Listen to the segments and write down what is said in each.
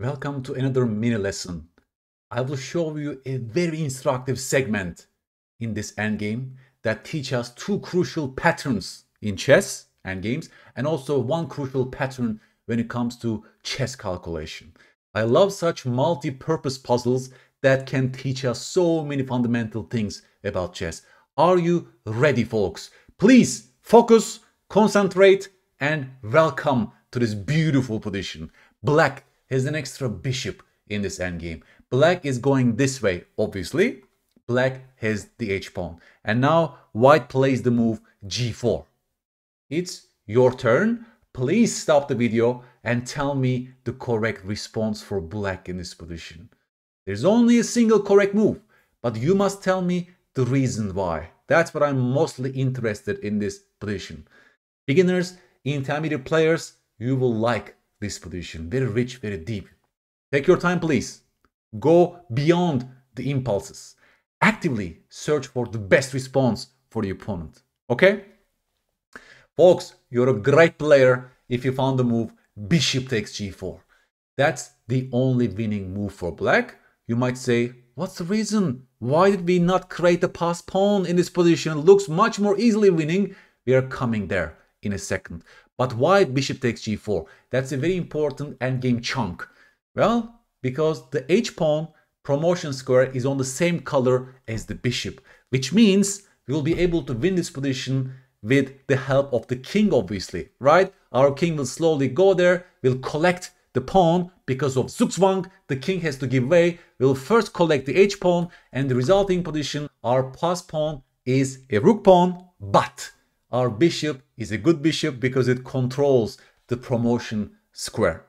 Welcome to another mini lesson. I will show you a very instructive segment in this endgame that teaches us two crucial patterns in chess endgames and also one crucial pattern when it comes to chess calculation. I love such multi-purpose puzzles that can teach us so many fundamental things about chess. Are you ready, folks? Please focus, concentrate, and welcome to this beautiful position. Black has an extra bishop in this endgame. Black is going this way, obviously. Black has the h-pawn. And now white plays the move g4. It's your turn. Please stop the video and tell me the correct response for black in this position. There's only a single correct move, but you must tell me the reason why. That's what I'm mostly interested in this position. Beginners, intermediate players, you will like this position. Very rich, very deep. Take your time, please. Go beyond the impulses. Actively search for the best response for the opponent. Okay? Folks, you're a great player if you found the move bishop takes g4. That's the only winning move for black. You might say, what's the reason? Why did we not create a passed pawn in this position? Looks much more easily winning. We are coming there in a second. But why bishop takes g4? That's a very important endgame chunk. Well, because the h-pawn promotion square is on the same color as the bishop, which means we'll be able to win this position with the help of the king, obviously, right? Our king will slowly go there, will collect the pawn because of zugzwang. The king has to give way. We'll first collect the h-pawn, and the resulting position, our passed pawn, is a rook pawn, but our bishop is a good bishop because it controls the promotion square.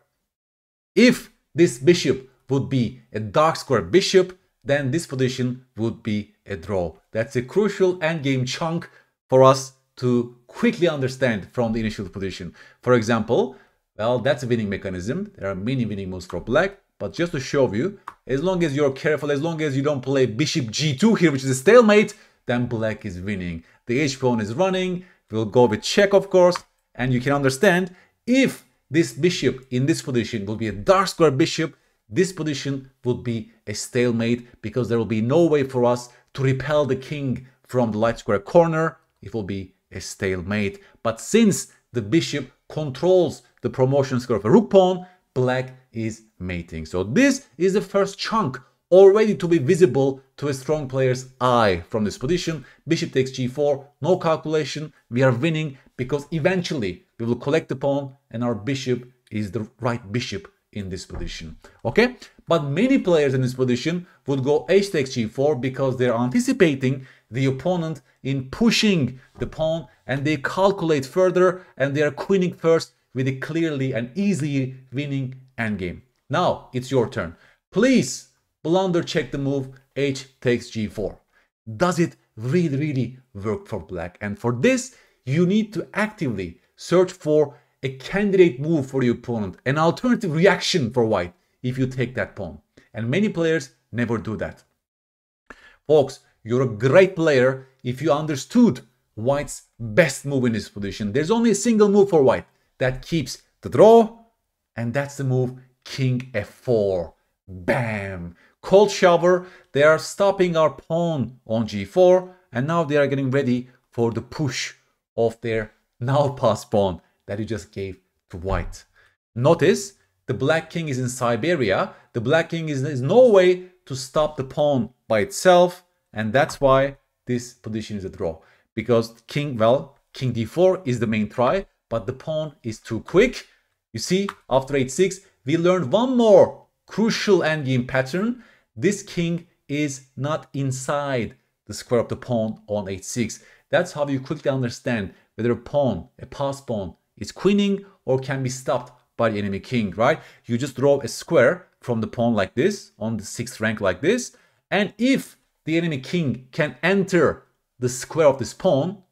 If this bishop would be a dark square bishop, then this position would be a draw. That's a crucial endgame chunk for us to quickly understand from the initial position. For example, well, that's a winning mechanism. There are many winning moves for black, but just to show you, as long as you're careful, as long as you don't play bishop g2 here, which is a stalemate, then black is winning. The h-pawn is running. We'll go with check, of course. And you can understand, if this bishop in this position will be a dark square bishop, this position would be a stalemate because there will be no way for us to repel the king from the light square corner. It will be a stalemate. But since the bishop controls the promotion square of a rook pawn, black is mating. So this is the first chunk, already to be visible to a strong player's eye from this position. Bishop takes g4, no calculation, we are winning because eventually we will collect the pawn and our bishop is the right bishop in this position, okay? But many players in this position would go h takes g4 because they're anticipating the opponent in pushing the pawn and they calculate further and they are queening first with a clearly and easily winning endgame. Now it's your turn. Please blunder check the move h takes g4. Does it really work for black? And for this, you need to actively search for a candidate move for your opponent, an alternative reaction for white if you take that pawn. And many players never do that. Folks, you're a great player if you understood white's best move in this position. There's only a single move for white that keeps the draw, and that's the move king f4. Bam! Cold shower. They are stopping our pawn on g4, and now they are getting ready for the push of their now passed pawn that you just gave to white. Notice the black king is in Siberia. The black king is no way to stop the pawn by itself, and that's why this position is a draw. Because king, well, king d4 is the main try, but the pawn is too quick. You see, after h6, we learned one more crucial endgame pattern. This king is not inside the square of the pawn on h6. That's how you quickly understand whether a pawn, a passed pawn, is queening or can be stopped by the enemy king, right? You just draw a square from the pawn like this, on the 6th rank like this, and if the enemy king can enter the square of this pawn,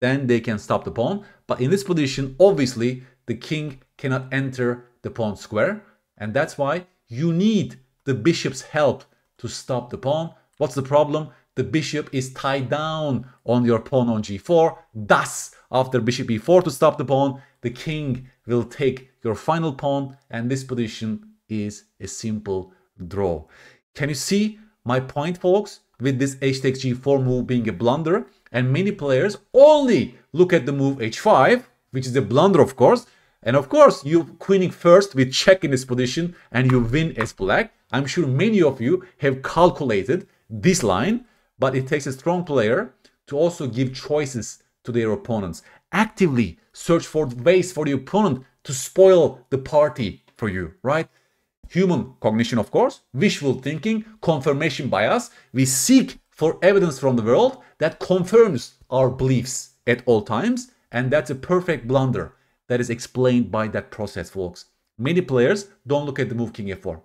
then they can stop the pawn. But in this position, obviously, the king cannot enter the pawn square, and that's why you need the bishop's help to stop the pawn. What's the problem? The bishop is tied down on your pawn on g4. Thus, after bishop e4 to stop the pawn, the king will take your final pawn, and this position is a simple draw. Can you see my point, folks, with this h-takes g4 move being a blunder? And many players only look at the move h5, which is a blunder, of course. And of course, you're queening first with check in this position and you win as black. I'm sure many of you have calculated this line, but it takes a strong player to also give choices to their opponents. Actively search for ways for the opponent to spoil the party for you, right? Human cognition, of course, visual thinking, confirmation bias. We seek for evidence from the world that confirms our beliefs at all times, and that's a perfect blunder that is explained by that process, folks. Many players don't look at the move king f4.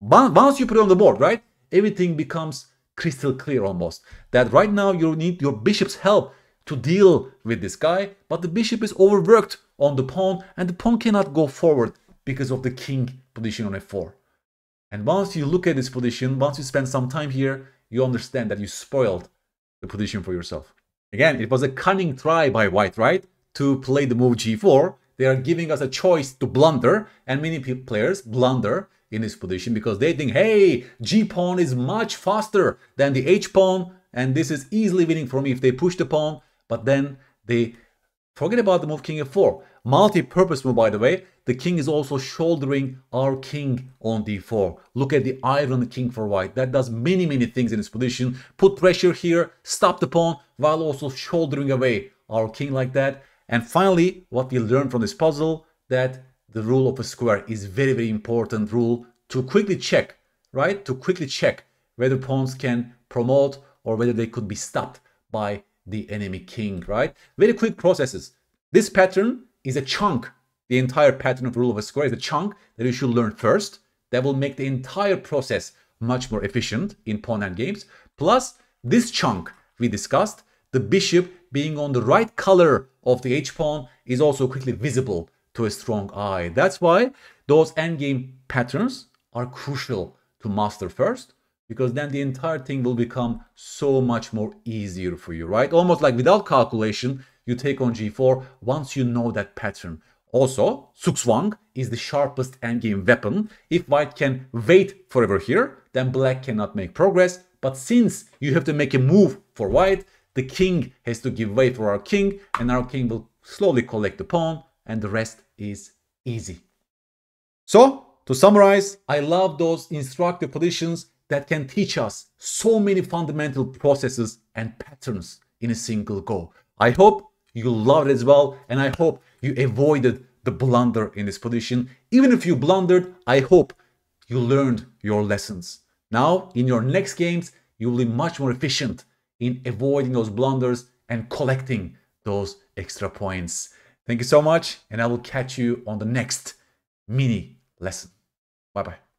Once you put it on the board, right, everything becomes crystal clear almost. That right now you need your bishop's help to deal with this guy, but the bishop is overworked on the pawn, and the pawn cannot go forward because of the king position on f4. And once you look at this position, once you spend some time here, you understand that you spoiled the position for yourself. Again, it was a cunning try by White, right, to play the move g4. They are giving us a choice to blunder, and many players blunder in this position because they think, hey, g pawn is much faster than the h pawn, and this is easily winning for me if they push the pawn. But then they forget about the move king f4. Multi-purpose move, by the way. The king is also shouldering our king on d4. Look at the iron king for White. That does many, many things in this position. Put pressure here, stop the pawn, while also shouldering away our king like that. And finally, what we learned from this puzzle, that the rule of a square is very, very important rule to quickly check, right? To quickly check whether pawns can promote or whether they could be stopped by the enemy king, right? Very quick processes. This pattern is a chunk. The entire pattern of rule of a square is a chunk that you should learn first. That will make the entire process much more efficient in pawn hand games. Plus, this chunk we discussed, the bishop being on the right color of the h pawn is also quickly visible to a strong eye. That's why those endgame patterns are crucial to master first, because then the entire thing will become so much more easier for you, right? Almost like without calculation, you take on g4 once you know that pattern. Also, Zugzwang is the sharpest endgame weapon. If White can wait forever here, then Black cannot make progress. But since you have to make a move for White, the king has to give way for our king, and our king will slowly collect the pawn, and the rest is easy. So, to summarize, I love those instructive positions that can teach us so many fundamental processes and patterns in a single go. I hope you love it as well, and I hope you avoided the blunder in this position. Even if you blundered, I hope you learned your lessons. Now, in your next games, you will be much more efficient in avoiding those blunders and collecting those extra points. Thank you so much, and I will catch you on the next mini lesson. Bye-bye.